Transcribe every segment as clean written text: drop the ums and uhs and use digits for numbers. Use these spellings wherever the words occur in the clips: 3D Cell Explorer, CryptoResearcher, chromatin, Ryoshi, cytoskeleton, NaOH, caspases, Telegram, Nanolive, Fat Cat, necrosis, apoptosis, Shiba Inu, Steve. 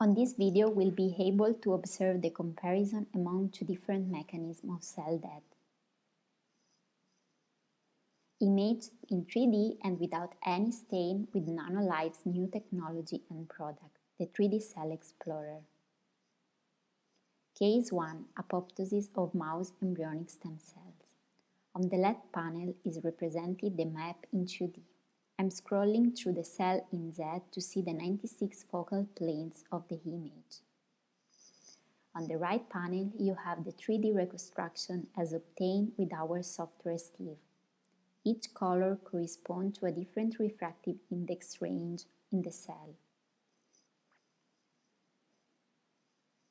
On this video, we'll be able to observe the comparison among two different mechanisms of cell death, imaged in 3D and without any stain with Nanolive's new technology and product, the 3D Cell Explorer. Case 1, apoptosis of mouse embryonic stem cells. On the left panel is represented the map in 2D. I'm scrolling through the cell in Z to see the 96 focal planes of the image. On the right panel, you have the 3D reconstruction as obtained with our software Steve. Each color corresponds to a different refractive index range in the cell.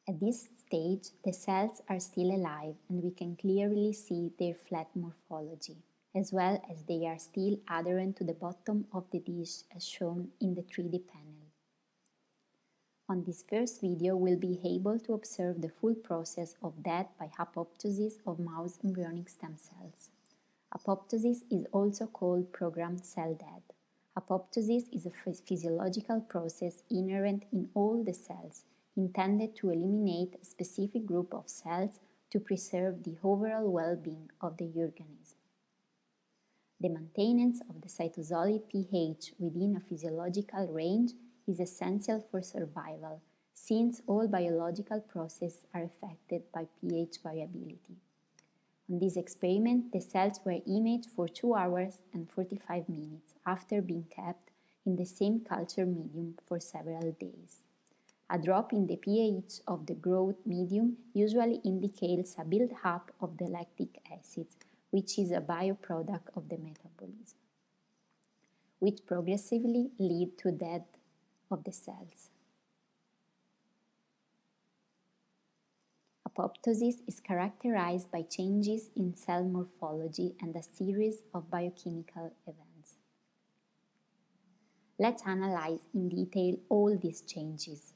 At this stage, the cells are still alive and we can clearly see their flat morphology, as well as they are still adherent to the bottom of the dish as shown in the 3D panel. On this first video, we'll be able to observe the full process of death by apoptosis of mouse embryonic stem cells. Apoptosis is also called programmed cell death. Apoptosis is a physiological process inherent in all the cells, intended to eliminate a specific group of cells to preserve the overall well-being of the organism. The maintenance of the cytosolic pH within a physiological range is essential for survival, since all biological processes are affected by pH variability. On this experiment, the cells were imaged for 2 hours and 45 minutes after being kept in the same culture medium for several days. A drop in the pH of the growth medium usually indicates a build-up of the lactic acid, which is a byproduct of the metabolism, which progressively lead to death of the cells. Apoptosis is characterized by changes in cell morphology and a series of biochemical events. Let's analyze in detail all these changes.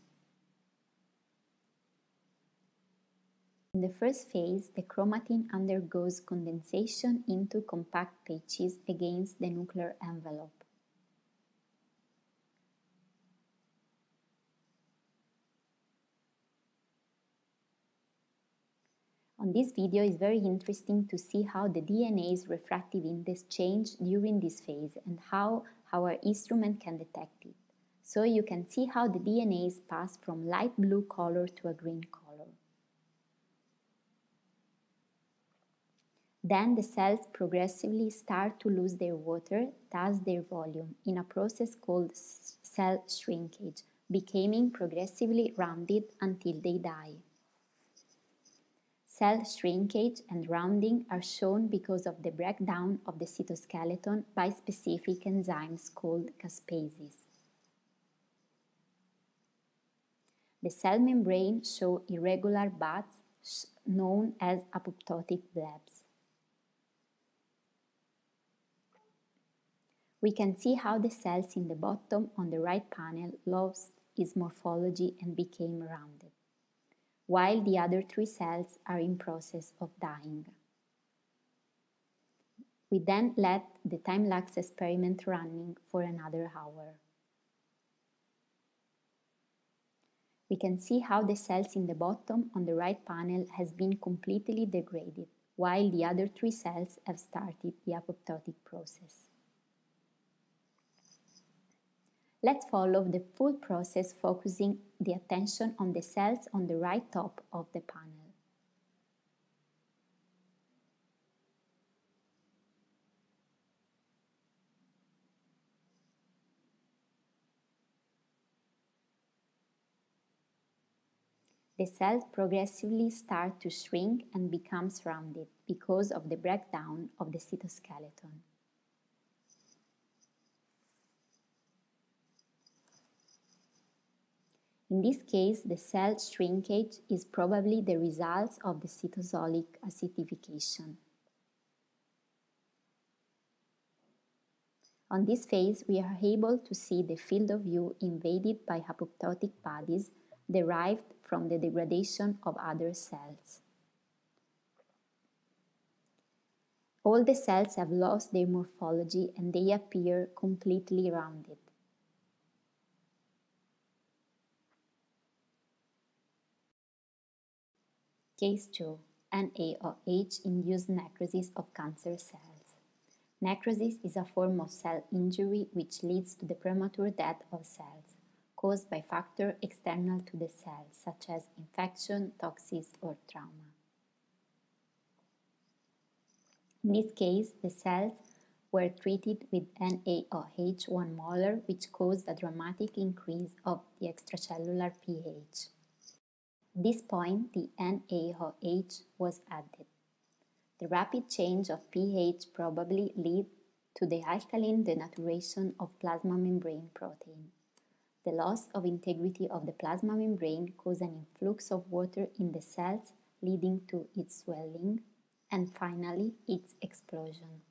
In the first phase, the chromatin undergoes condensation into compact patches against the nuclear envelope. On this video, it's very interesting to see how the DNA's refractive index changes during this phase and how our instrument can detect it. So you can see how the DNA's pass from light blue color to a green color. Then the cells progressively start to lose their water, thus their volume, in a process called cell shrinkage, becoming progressively rounded until they die. Cell shrinkage and rounding are shown because of the breakdown of the cytoskeleton by specific enzymes called caspases. The cell membrane shows irregular buds known as apoptotic blebs. We can see how the cells in the bottom on the right panel lost its morphology and became rounded, while the other 3 cells are in process of dying. We then let the time-lapse experiment running for another hour. We can see how the cells in the bottom on the right panel has been completely degraded, while the other 3 cells have started the apoptotic process. Let's follow the full process, focusing the attention on the cells on the right top of the panel. The cells progressively start to shrink and become rounded because of the breakdown of the cytoskeleton. In this case, the cell shrinkage is probably the result of the cytosolic acidification. On this phase, we are able to see the field of view invaded by apoptotic bodies derived from the degradation of other cells. All the cells have lost their morphology and they appear completely rounded. Case 2. NaOH-induced necrosis of cancer cells. Necrosis is a form of cell injury which leads to the premature death of cells, caused by factors external to the cell, such as infection, toxins, or trauma. In this case, the cells were treated with NaOH 1 molar, which caused a dramatic increase of the extracellular pH. At this point, the NaOH was added. The rapid change of pH probably led to the alkaline denaturation of plasma membrane protein. The loss of integrity of the plasma membrane caused an influx of water in the cells, leading to its swelling and finally its explosion.